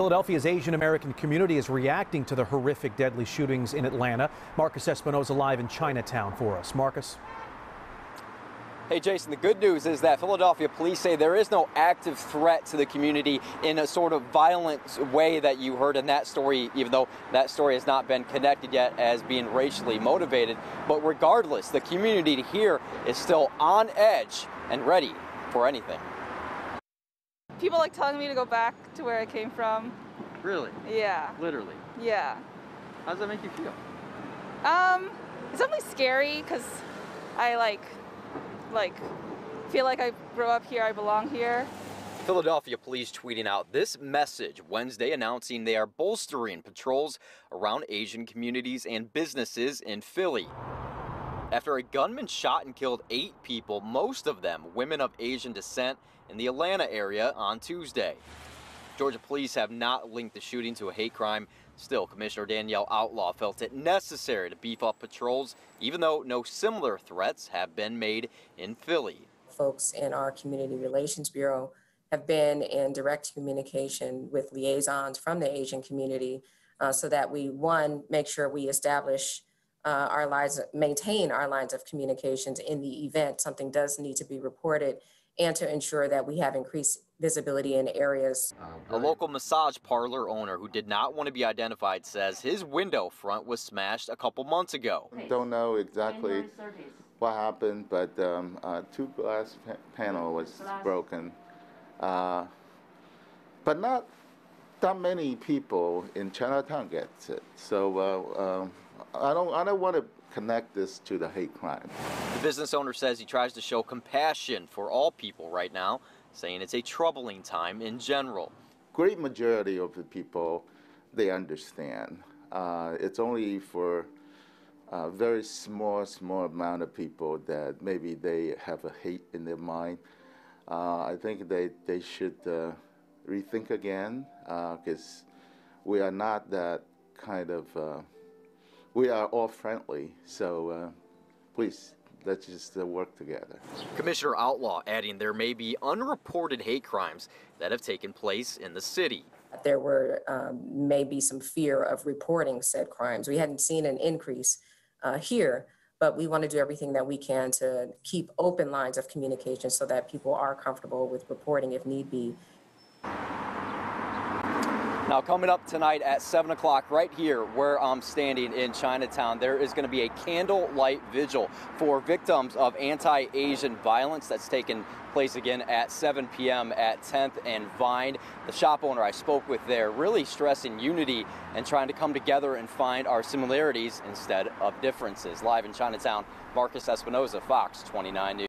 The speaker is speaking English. Philadelphia's Asian American community is reacting to the horrific deadly shootings in Atlanta. Marcus Espinoza live in Chinatown for us. Marcus. Hey, Jason, the good news is that Philadelphia police say there is no active threat to the community in a sort of violent way that you heard in that story, even though that story has not been connected yet as being racially motivated. But regardless, the community here is still on edge and ready for anything. People like telling me to go back to where I came from. Really? Yeah. Literally? Yeah. How does that make you feel? It's definitely scary because I like feel like I grew up here, I belong here. Philadelphia police tweeting out this message Wednesday announcing they are bolstering patrols around Asian communities and businesses in Philly. After a gunman shot and killed 8 people, most of them women of Asian descent, in the Atlanta area on Tuesday. Georgia police have not linked the shooting to a hate crime. Still, Commissioner Danielle Outlaw felt it necessary to beef up patrols, even though no similar threats have been made in Philly. Folks in our Community Relations Bureau have been in direct communication with liaisons from the Asian community so that we, one, make sure we establish maintain our lines of communications in the event something does need to be reported, and to ensure that we have increased visibility in areas. A local massage parlor owner who did not want to be identified says his window front was smashed a couple months ago. Don't know exactly what happened, but two glass panel was broken. But not that many people in Chinatown gets it, so I don't want to connect this to the hate crime. The business owner says he tries to show compassion for all people right now, saying it's a troubling time in general. Great majority of the people, they understand. It's only for a very small amount of people that maybe they have a hate in their mind. I think they should rethink again, because we are not that kind of we are all friendly, so please, let's just work together. Commissioner Outlaw adding there may be unreported hate crimes that have taken place in the city. There were maybe some fear of reporting said crimes. We hadn't seen an increase here, but we want to do everything that we can to keep open lines of communication so that people are comfortable with reporting if need be. Now, coming up tonight at 7 o'clock right here where I'm standing in Chinatown, there is going to be a candlelight vigil for victims of anti-Asian violence that's taken place again at 7 p.m. at 10th and Vine. The shop owner I spoke with there really stressing unity and trying to come together and find our similarities instead of differences. Live in Chinatown, Marcus Espinoza, Fox 29 News.